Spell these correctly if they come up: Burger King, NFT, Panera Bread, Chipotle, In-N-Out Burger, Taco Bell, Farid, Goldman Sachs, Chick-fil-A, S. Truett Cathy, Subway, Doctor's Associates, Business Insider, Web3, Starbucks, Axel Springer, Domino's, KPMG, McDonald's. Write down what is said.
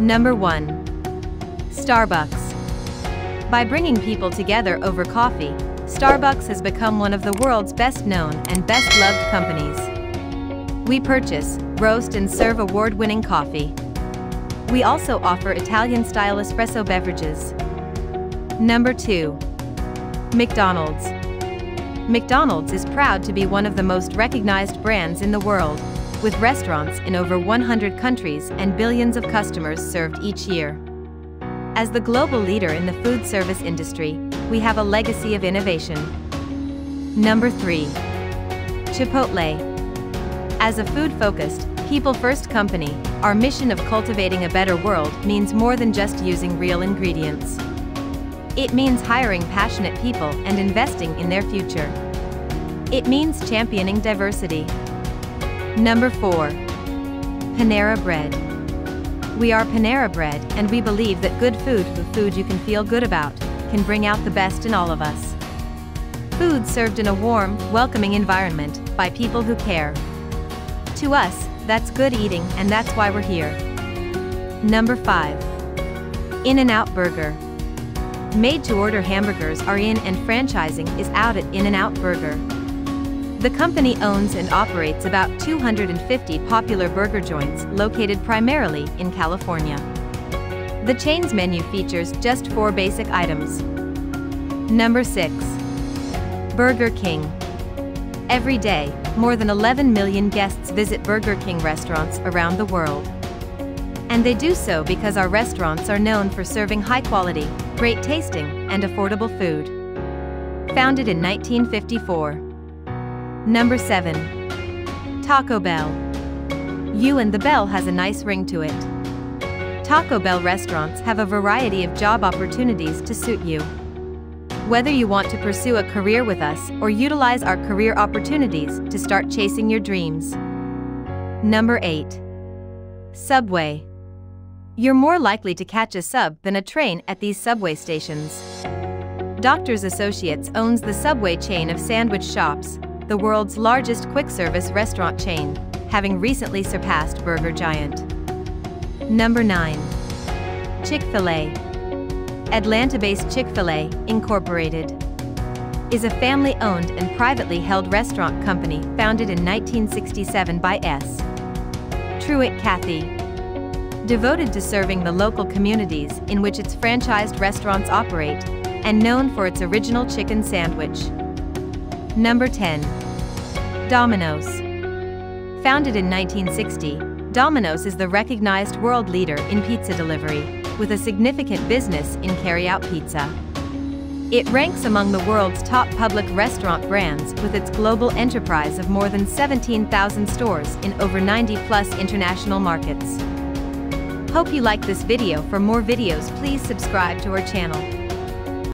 Number 1. Starbucks. By bringing people together over coffee, Starbucks has become one of the world's best-known and best-loved companies. We purchase, roast and serve award-winning coffee. We also offer Italian-style espresso beverages. Number 2. McDonald's. McDonald's is proud to be one of the most recognized brands in the world, with restaurants in over 100 countries and billions of customers served each year. As the global leader in the food service industry, we have a legacy of innovation. Number 3. Chipotle. As a food-focused, people-first company, our mission of cultivating a better world means more than just using real ingredients. It means hiring passionate people and investing in their future. It means championing diversity. Number 4. Panera Bread. We are Panera Bread, and we believe that good food with food you can feel good about can bring out the best in all of us. Food served in a warm, welcoming environment by people who care. To us, that's good eating, and that's why we're here. Number 5. In-N-Out Burger. Made-to-order hamburgers are in and franchising is out at In-N-Out Burger. The company owns and operates about 250 popular burger joints located primarily in California. The chain's menu features just 4 basic items. Number 6. Burger King. Every day, more than 11 million guests visit Burger King restaurants around the world. And they do so because our restaurants are known for serving high quality, great tasting, and affordable food. Founded in 1954. Number 7. Taco Bell. You and the bell has a nice ring to it. Taco Bell restaurants have a variety of job opportunities to suit you. Whether you want to pursue a career with us or utilize our career opportunities to start chasing your dreams. Number 8. Subway. You're more likely to catch a sub than a train at these Subway stations. Doctor's Associates owns the Subway chain of sandwich shops, the world's largest quick-service restaurant chain, having recently surpassed Burger Giant. Number 9. Chick-fil-A. Atlanta-based Chick-fil-A, Incorporated, is a family-owned and privately held restaurant company founded in 1967 by S. Truett Cathy, devoted to serving the local communities in which its franchised restaurants operate, and known for its original chicken sandwich. Number 10. Domino's. Founded in 1960, Domino's is the recognized world leader in pizza delivery, with a significant business in carry-out pizza. It ranks among the world's top public restaurant brands with its global enterprise of more than 17,000 stores in over 90-plus international markets. Hope you like this video. For more videos, please subscribe to our channel.